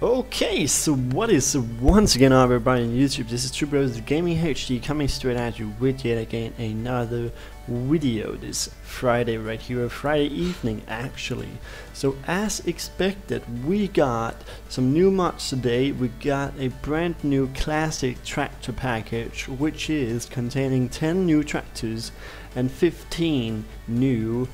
Okay, so what is once again up everybody on YouTube, this is TwoBrosGamingHD coming straight at you with yet again another video this Friday right here, Friday evening actually. So as expected, we got some new mods today. We got a brand new classic tractor package which is containing 10 new tractors and 15 new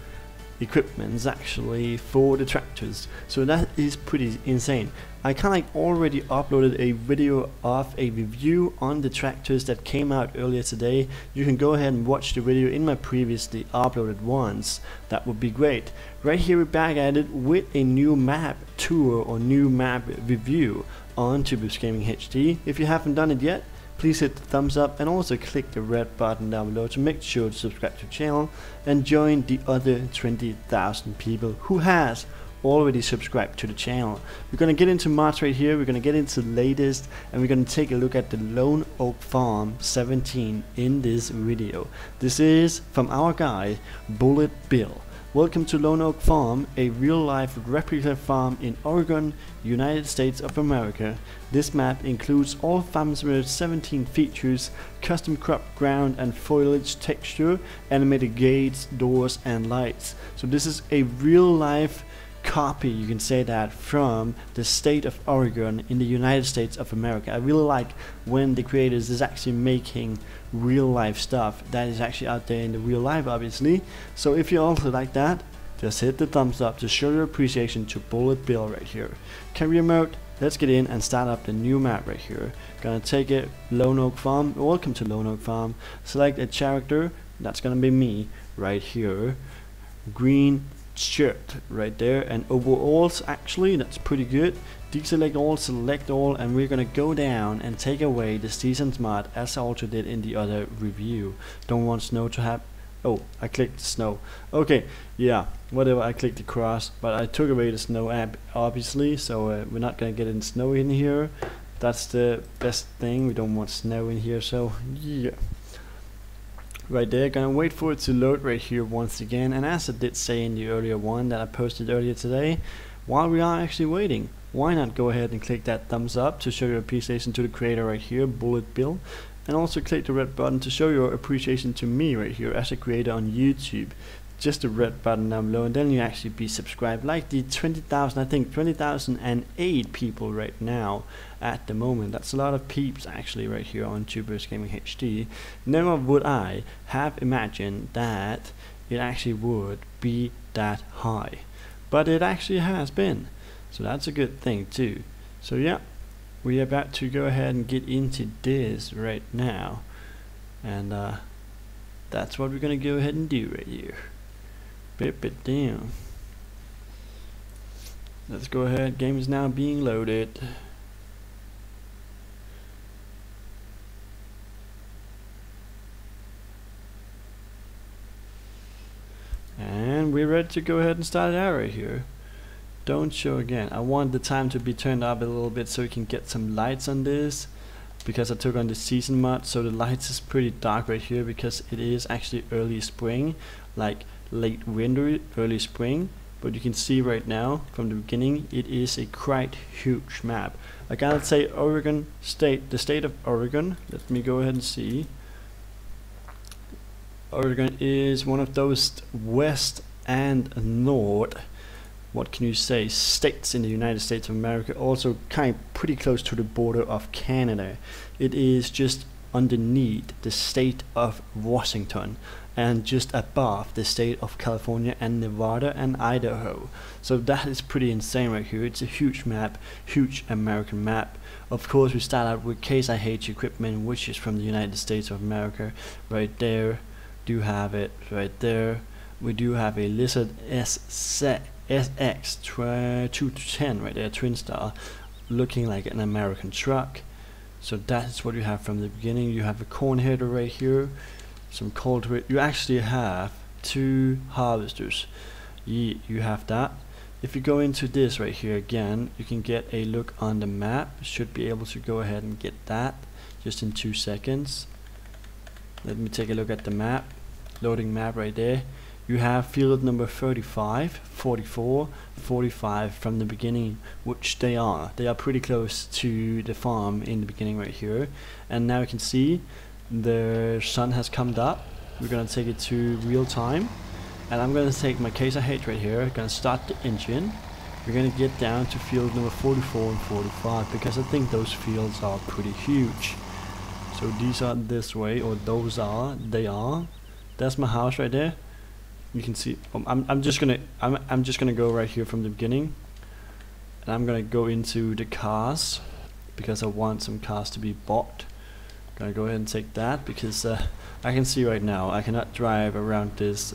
equipments actually for the tractors, so that is pretty insane. I kind of already uploaded a video of a review on the tractors that came out earlier today. You can go ahead and watch the video in my previously uploaded ones, that would be great. Right here we're back at it with a new map tour or new map review on TwoBrosGamingHD. If you haven't done it yet, please hit the thumbs up and also click the red button down below to make sure to subscribe to the channel and join the other 20,000 people who has already subscribed to the channel. We're gonna get into mods right here, we're gonna get into the latest, and we're gonna take a look at the Lone Oak Farm 17 in this video. This is from our guy Bullet Bill. Welcome to Lone Oak Farm, a real-life replica farm in Oregon, United States of America. This map includes all Farming Simulator 17 features, custom crop, ground and foliage texture, animated gates, doors and lights. So this is a real-life copy, you can say that, from the state of Oregon in the United States of America. I really like when the creators is actually making real life stuff that is actually out there in the real life, obviously. So if you also like that, just hit the thumbs up to show your appreciation to Bullet Bill right here. Career mode, let's get in and start up the new map right here. Gonna take it, Lone Oak Farm. Welcome to Lone Oak Farm. Select a character, that's gonna be me right here. Green shirt right there, and overalls actually, that's pretty good. Deselect all, select all, and we're gonna go down and take away the seasons mod as I also did in the other review. Don't want snow to happen. Oh, I clicked snow. Okay, yeah, whatever, I clicked the cross, but I took away the snow app obviously, so we're not gonna get any snow in here. That's the best thing, we don't want snow in here, so yeah. Right there, gonna wait for it to load right here once again, and as I did say in the earlier one that I posted earlier today, while we are actually waiting, why not go ahead and click that thumbs up to show your appreciation to the creator right here, Bullet Bill, and also click the red button to show your appreciation to me right here as a creator on YouTube. Just the red button down below, and then you actually be subscribed like the 20,000, I think 20,008 people right now at the moment. That's a lot of peeps actually right here on TwoBrosGamingHD. Never would I have imagined that it actually would be that high, but it actually has been, so that's a good thing too. So yeah, we're about to go ahead and get into this right now, and that's what we're gonna go ahead and do right here. Pip it down. Let's go ahead. Game is now being loaded. And we're ready to go ahead and start it out right here. Don't show again. I want the time to be turned up a little bit so we can get some lights on this, because I took on the season mod, so the lights is pretty dark right here because it is actually early spring, like late winter, early spring. But you can see right now from the beginning it is a quite huge map. I gotta say Oregon State, the state of Oregon, let me go ahead and see. Oregon is one of those west and north, what can you say, states in the United States of America, also kind of pretty close to the border of Canada. It is just underneath the state of Washington and just above the state of California and Nevada and Idaho. So that is pretty insane right here. It's a huge map, huge American map. Of course we start out with Case IH equipment, which is from the United States of America right there. Do have it right there. We do have a Lizard SX 210 right there, twin star, looking like an American truck. So that's what you have from the beginning. You have a corn header right here, some cultivate. You actually have two harvesters. You have that. If you go into this right here again, you can get a look on the map. Should be able to go ahead and get that just in 2 seconds. Let me take a look at the map. Loading map right there. You have field number 35, 44, 45 from the beginning, which they are. They are pretty close to the farm in the beginning right here. And now you can see the sun has come up. We're gonna take it to real time. And I'm gonna take my Case IH right here, gonna start the engine. We're gonna get down to field number 44 and 45 because I think those fields are pretty huge. So these are this way, or those are, they are. That's my house right there. You can see I'm just gonna go right here from the beginning, and I'm gonna go into the cars because I want some cars to be bought. I'm gonna go ahead and take that because I can see right now I cannot drive around this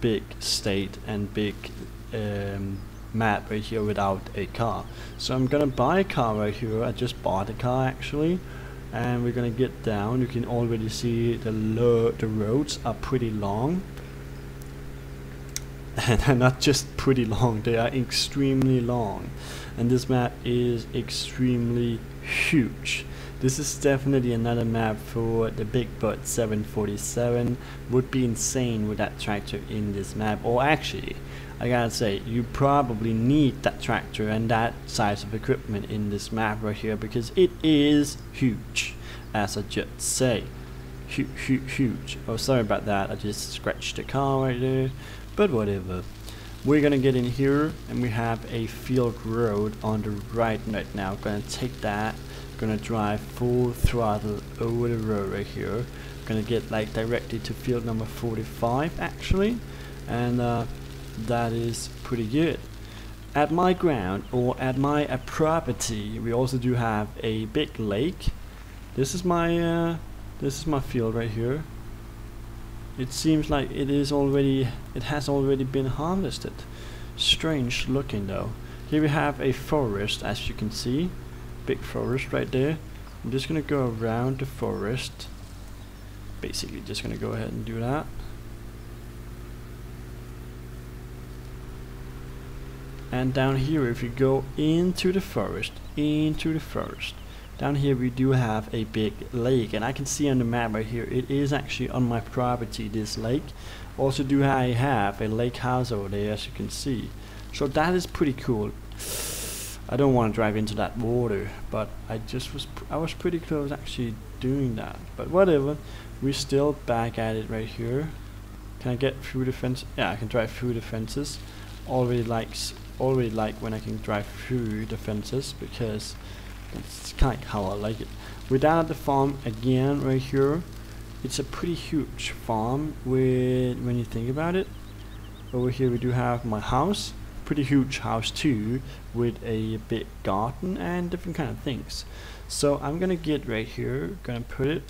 big state and big map right here without a car. So I'm gonna buy a car right here. I just bought a car actually, and we're gonna get down. You can already see the roads are pretty long. And they're not just pretty long, they are extremely long, and this map is extremely huge. This is definitely another map for the big butt 747. Would be insane with that tractor in this map. Or actually, I gotta say, you probably need that tractor and that size of equipment in this map right here, because it is huge, as I just say. Huge. Oh, sorry about that, I just scratched the car right there. But whatever. We're gonna get in here, and we have a field road on the right now. Gonna take that, gonna drive full throttle over the road right here. Gonna get like directly to field number 45 actually, and that is pretty good. At my ground, or at my property, we also do have a big lake. This is my field right here. It seems like it has already been harvested. Strange looking though. Here we have a forest, as you can see. Big forest right there. I'm just gonna go around the forest. Basically just gonna go ahead and do that. And down here, if you go into the forest, down here we do have a big lake, and I can see on the map right here it is actually on my property, this lake. Also do I have a lake house over there, as you can see, so that is pretty cool. I don't want to drive into that water, but I was pretty close actually doing that, but whatever. We're still back at it right here. Can I get through the fence? Yeah, I can drive through the fences. Already like when I can drive through the fences, because it's kind of how I like it. We're down at the farm again right here. It's a pretty huge farm when you think about it. Over here we do have my house. Pretty huge house too, with a big garden and different kind of things. So I'm gonna get right here, gonna put it.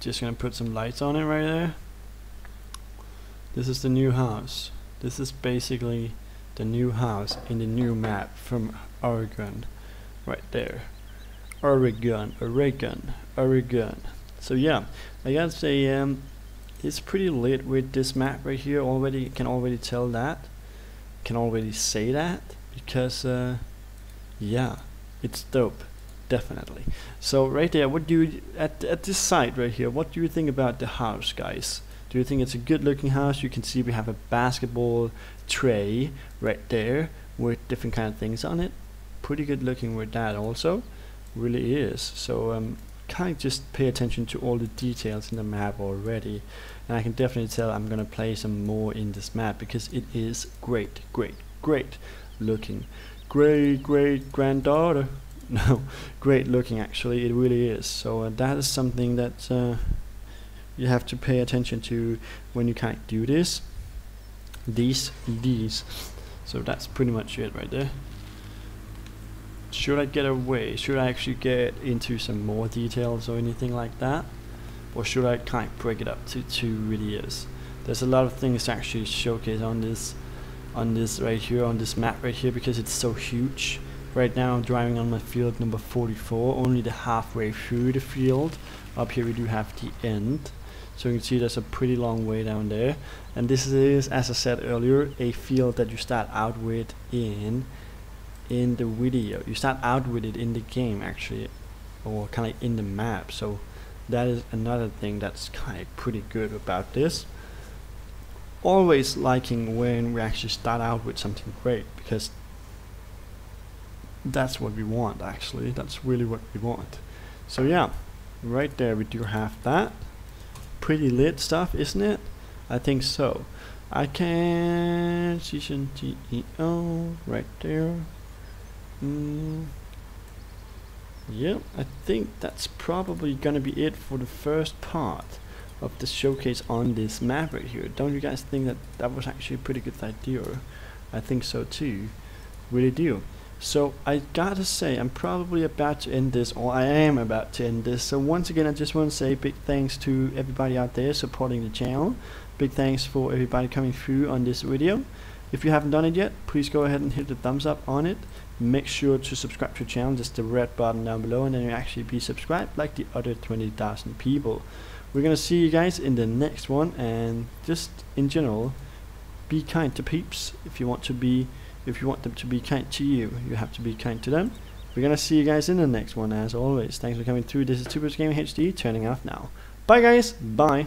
Just gonna put some lights on it right there. This is the new house. This is basically the new house in the new map from Oregon, right there. Oregon. So yeah, I gotta say, it's pretty lit with this map right here. Already can already tell that, can already say that, because yeah, it's dope, definitely. So right there, what do you at this side right here? What do you think about the house, guys? Do you think it's a good looking house? You can see we have a basketball tray right there with different kind of things on it. Pretty good looking with that also, really is. So kind of just pay attention to all the details in the map already, and I can definitely tell I'm gonna play some more in this map because it is great looking. Great looking actually, it really is. So that is something that you have to pay attention to when you can't do this. These. So that's pretty much it right there. Should I get away? Should I actually get into some more details or anything like that? Or should I kind of break it up to 2 videos? There's a lot of things to actually showcase on this map right here, because it's so huge. Right now I'm driving on my field number 44, only the halfway through the field. Up here we do have the end. So you can see there's a pretty long way down there. And this is, as I said earlier, a field that you start out with in the video. You start out with it in the game actually, or kind of in the map. So That is another thing that's kind of pretty good about this. Always liking when we actually start out with something great, because that's what we want actually, that's really what we want. So yeah, right there we do have that. Pretty lit stuff, isn't it? I think so. I can season GEO right there. Yep, I think that's probably gonna be it for the first part of the showcase on this map right here. Don't you guys think that that was actually a pretty good idea? I think so too, really do. So I gotta say, I'm probably about to end this, or I am about to end this. So once again, I just want to say big thanks to everybody out there supporting the channel. Big thanks for everybody coming through on this video. If you haven't done it yet, please go ahead and hit the thumbs up on it. Make sure to subscribe to the channel, just the red button down below, and then you'll actually be subscribed like the other 20,000 people. We're gonna see you guys in the next one, and just in general, be kind to peeps. If you want them to be kind to you, you have to be kind to them. We're gonna see you guys in the next one as always. Thanks for coming through. This is TwoBrosGamingHD, turning off now. Bye guys, bye.